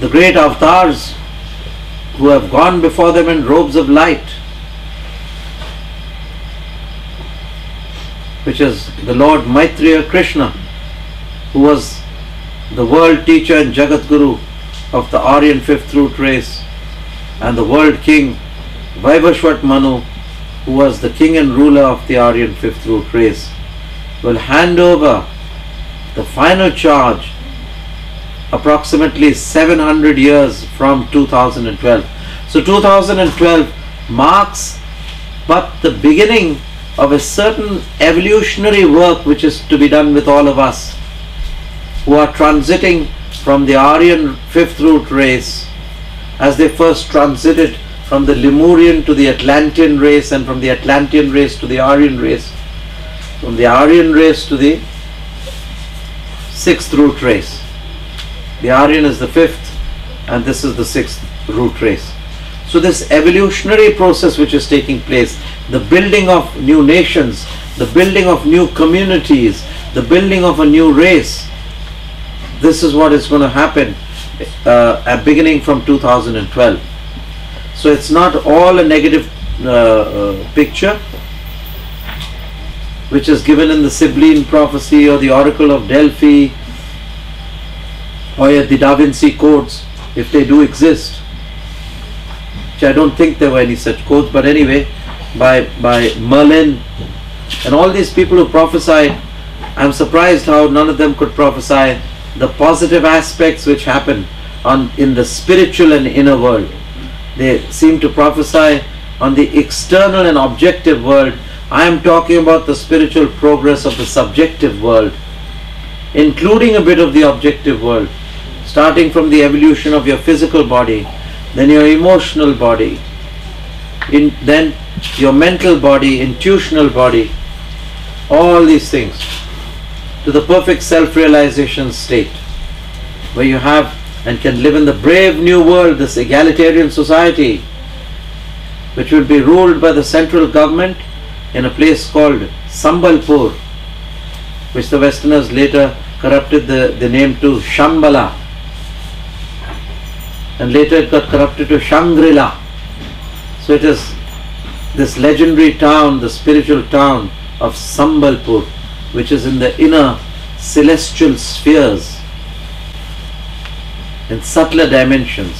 the great avatars who have gone before them in robes of light, which is the Lord Maitreya Krishna, who was the world teacher and Jagat Guru of the Aryan fifth root race, and the world king Vaivasvata Manu, who was the king and ruler of the Aryan fifth root race, will hand over the final charge approximately 700 years from 2012. So 2012 marks but the beginning of a certain evolutionary work which is to be done with all of us who are transiting from the Aryan fifth root race, as they first transited from the Lemurian to the Atlantean race, and from the Atlantean race to the Aryan race, from the Aryan race to the sixth root race. The Aryan is the fifth and this is the sixth root race. So this evolutionary process which is taking place, the building of new nations, the building of new communities, the building of a new race, this is what is going to happen at beginning from 2012. So it's not all a negative picture which is given in the Sibylline prophecy or the oracle of Delphi or the Da Vinci codes, if they do exist, which I don't think there were any such codes, but anyway, by Merlin and all these people who prophesied. I'm surprised how none of them could prophesy the positive aspects which happen in the spiritual and inner world. They seem to prophesy on the external and objective world. I am talking about the spiritual progress of the subjective world, including a bit of the objective world, starting from the evolution of your physical body, then your emotional body, then your mental body, intuitional body, all these things, to the perfect self-realization state, where you have and can live in the brave new world, this egalitarian society, which will be ruled by the central government in a place called Sambalpur, which the Westerners later corrupted the name to Shambhala, and later it got corrupted to Shangri-La. So it is this legendary town, the spiritual town of Sambalpur, which is in the inner celestial spheres, in subtler dimensions.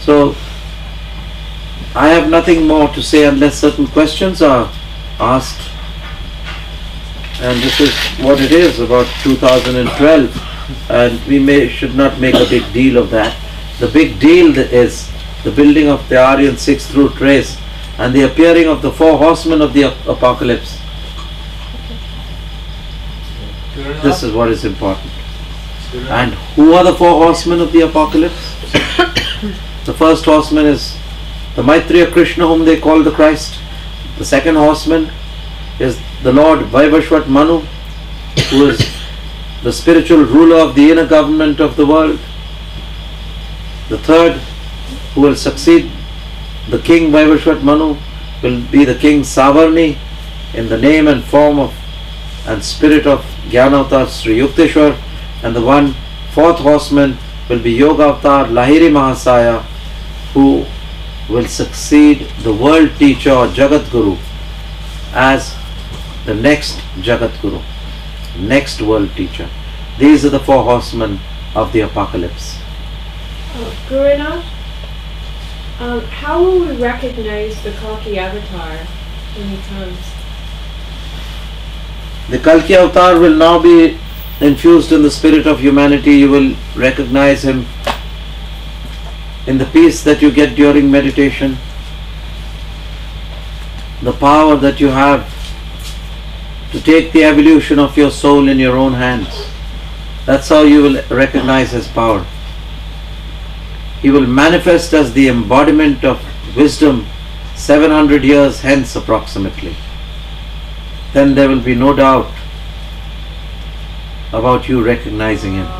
So I have nothing more to say unless certain questions are asked, and this is what it is about 2012, and we should not make a big deal of that. The big deal is the building of the Aryan sixth root race and the appearing of the four horsemen of the apocalypse. This is what is important. And who are the four horsemen of the apocalypse? The first horseman is the Maitreya Krishna, whom they call the Christ. The second horseman is the Lord Vaivasvata Manu, who is the spiritual ruler of the inner government of the world. The third, who will succeed the king Vaivasvata Manu, will be the king Savarni, in the name and form of and spirit of Jnana Avatar Sri Yukteswar. And the fourth horseman will be Yogavatar Lahiri Mahasaya, who will succeed the world teacher or Jagat Guru as the next Jagat Guru, next world teacher. These are the four horsemen of the apocalypse. Gurunath, how will we recognize the Kalki avatar when he comes? The Kalki avatar will now be infused in the spirit of humanity. You will recognize him in the peace that you get during meditation, the power that you have to take the evolution of your soul in your own hands. That's how you will recognize his power. He will manifest as the embodiment of wisdom 700 years hence approximately. Then there will be no doubt about you recognizing him.